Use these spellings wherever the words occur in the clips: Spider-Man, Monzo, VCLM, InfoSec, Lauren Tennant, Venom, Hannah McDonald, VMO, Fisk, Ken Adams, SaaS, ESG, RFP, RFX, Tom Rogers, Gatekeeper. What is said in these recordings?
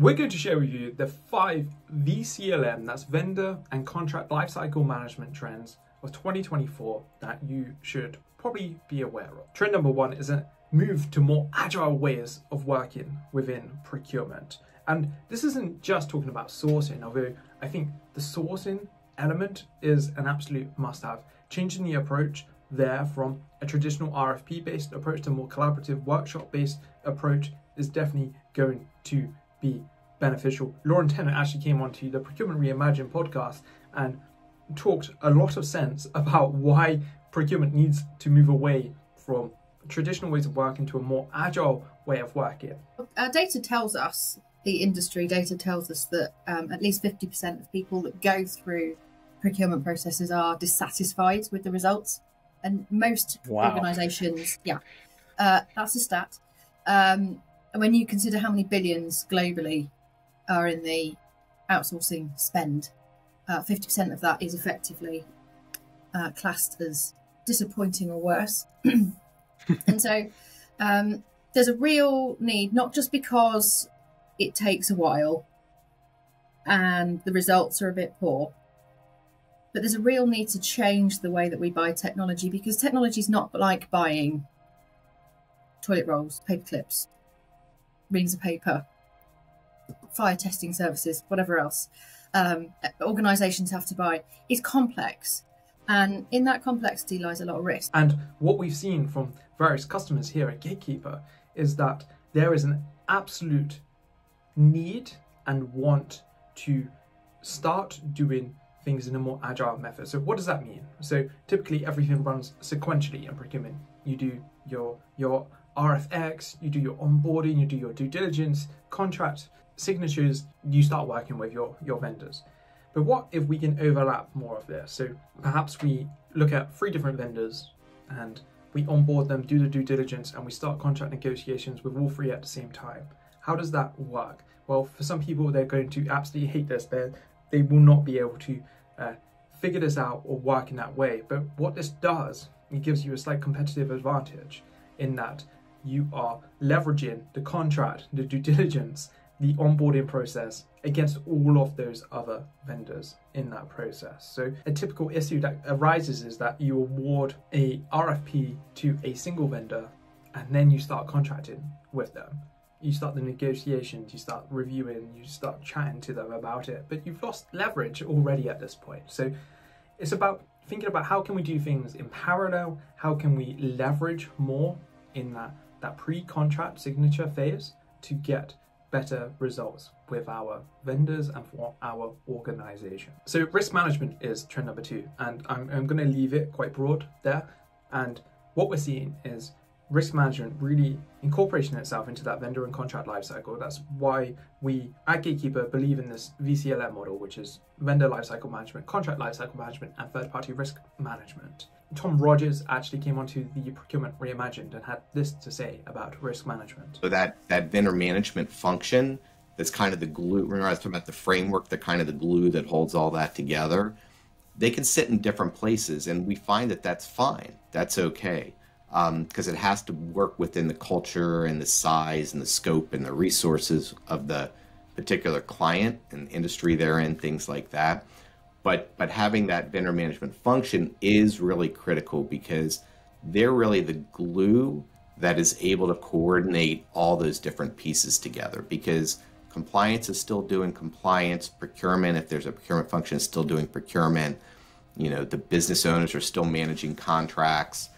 We're going to share with you the 5 VCLM, that's Vendor and Contract Lifecycle Management trends of 2024 that you should probably be aware of. Trend number 1 is a move to more agile ways of working within procurement. And this isn't just talking about sourcing, although I think the sourcing element is an absolute must-have. Changing the approach there from a traditional RFP-based approach to a more collaborative workshop-based approach is definitely going to be beneficial. Lauren Tennant actually came onto the Procurement Reimagined podcast and talked a lot of sense about why procurement needs to move away from traditional ways of working to a more agile way of working. Our data tells us, the industry data tells us that at least 50% of people that go through procurement processes are dissatisfied with the results. And most organisations, that's a stat. And when you consider how many billions globally are in the outsourcing spend, 50% of that is effectively classed as disappointing or worse. And so there's a real need, not just because it takes a while and the results are a bit poor, but there's a real need to change the way that we buy technology, because technology is not like buying toilet rolls, paper clips, reams of paper, fire testing services, whatever else organisations have to buy. It's complex, and in that complexity lies a lot of risk. And what we've seen from various customers here at Gatekeeper is that there is an absolute need and want to start doing things in a more agile method. So what does that mean? So typically everything runs sequentially in procurement. You do your RFX, you do your onboarding, you do your due diligence, contract signatures, you start working with your vendors. But what if we can overlap more of this? So perhaps we look at 3 different vendors and we onboard them, do the due diligence, and we start contract negotiations with all 3 at the same time. How does that work? Well, for some people, they're going to absolutely hate this. They will not be able to figure this out or work in that way. But what this does, it gives you a slight competitive advantage in that you are leveraging the contract, the due diligence, the onboarding process against all of those other vendors in that process. So a typical issue that arises is that you award a RFP to a single vendor and then you start contracting with them. You start the negotiations, you start reviewing, you start chatting to them about it, but you've lost leverage already at this point. So it's about thinking about how can we do things in parallel? How can we leverage more in that pre-contract signature phase to get better results with our vendors and for our organization? So risk management is trend number 2, and I'm going to leave it quite broad there. And what we're seeing is risk management really incorporating itself into that vendor and contract lifecycle. That's why we at Gatekeeper believe in this VCLM model, which is vendor lifecycle management, contract lifecycle management, and third-party risk management. Tom Rogers actually came onto the Procurement Reimagined and had this to say about risk management. So that vendor management function, that's kind of the glue. Remember, I was talking about the framework, the kind of the glue that holds all that together. They can sit in different places, and we find that that's fine. That's okay. Because it has to work within the culture and the size and the scope and the resources of the particular client and the industry they're in, things like that. But having that vendor management function is really critical, because they're really the glue that is able to coordinate all those different pieces together, because compliance is still doing compliance, procurement, if there's a procurement function, is still doing procurement. You know, the business owners are still managing contracts.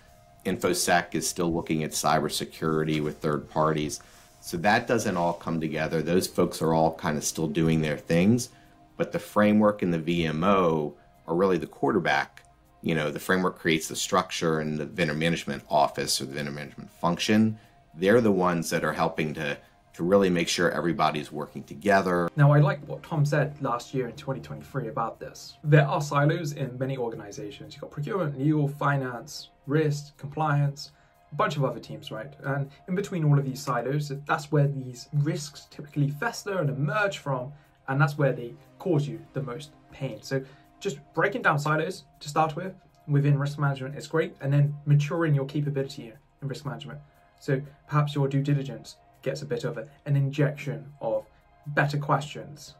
InfoSec is still looking at cybersecurity with third parties. So that doesn't all come together. Those folks are all kind of still doing their things, but the framework and the VMO are really the quarterback. You know, the framework creates the structure, and the vendor management office or the vendor management function, they're the ones that are helping to really make sure everybody's working together. Now, I like what Tom said last year in 2023 about this. There are silos in many organizations. You've got procurement, legal, finance, risk, compliance, a bunch of other teams, right? And in between all of these silos, that's where these risks typically fester and emerge from, and that's where they cause you the most pain. So just breaking down silos to start with within risk management is great, and then maturing your capability in risk management. So perhaps your due diligence gets a bit of an injection of better questions.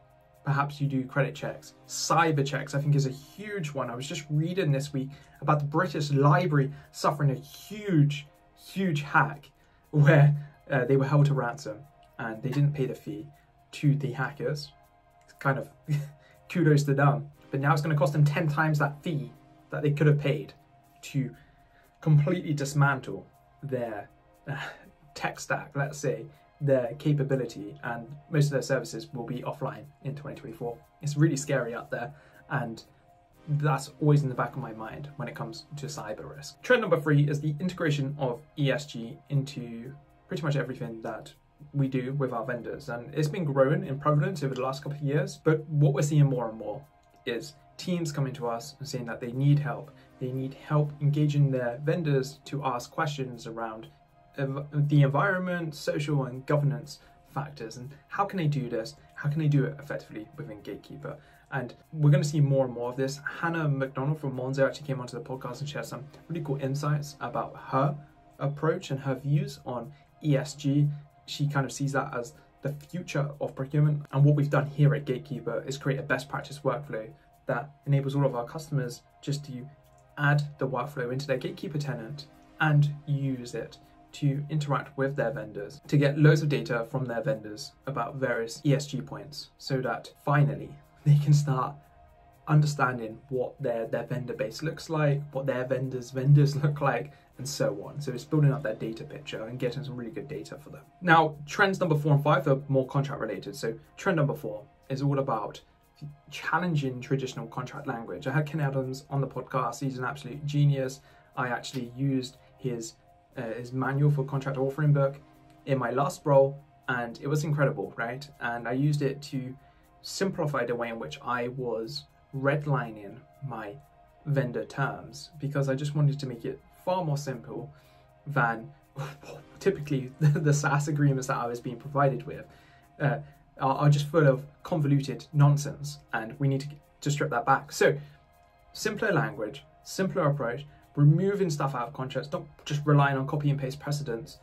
Perhaps you do credit checks. Cyber checks, I think, is a huge one. I was just reading this week about the British Library suffering a huge, huge hack where they were held to ransom and they didn't pay the fee to the hackers. It's kind of kudos to them. But now it's going to cost them 10 times that fee that they could have paid to completely dismantle their tech stack, let's say, their capability, and most of their services will be offline in 2024. It's really scary out there, and that's always in the back of my mind when it comes to cyber risk. Trend number 3 is the integration of ESG into pretty much everything that we do with our vendors, and it's been growing in prevalence over the last couple of years, but what we're seeing more and more is teams coming to us and saying that they need help. They need help engaging their vendors to ask questions around the environment, social and governance factors, and how can they do this? How can they do it effectively within Gatekeeper? And we're going to see more and more of this. Hannah McDonald from Monzo actually came onto the podcast and shared some really cool insights about her approach and her views on ESG. She kind of sees that as the future of procurement, and what we've done here at Gatekeeper is create a best practice workflow that enables all of our customers just to add the workflow into their Gatekeeper tenant and use it to interact with their vendors, to get loads of data from their vendors about various ESG points, so that finally they can start understanding what their vendor base looks like, what their vendors look like, and so on. So it's building up that data picture and getting some really good data for them. Now, trends number 4 and 5 are more contract related. So trend number 4 is all about challenging traditional contract language. I had Ken Adams on the podcast. He's an absolute genius. I actually used his manual for contract authoring book in my last role, and it was incredible, right? And I used it to simplify the way in which I was redlining my vendor terms, because I just wanted to make it far more simple than typically the SaaS agreements that I was being provided with are just full of convoluted nonsense, and we need to strip that back. So simpler language, simpler approach, removing stuff out of contracts, not just relying on copy and paste precedents,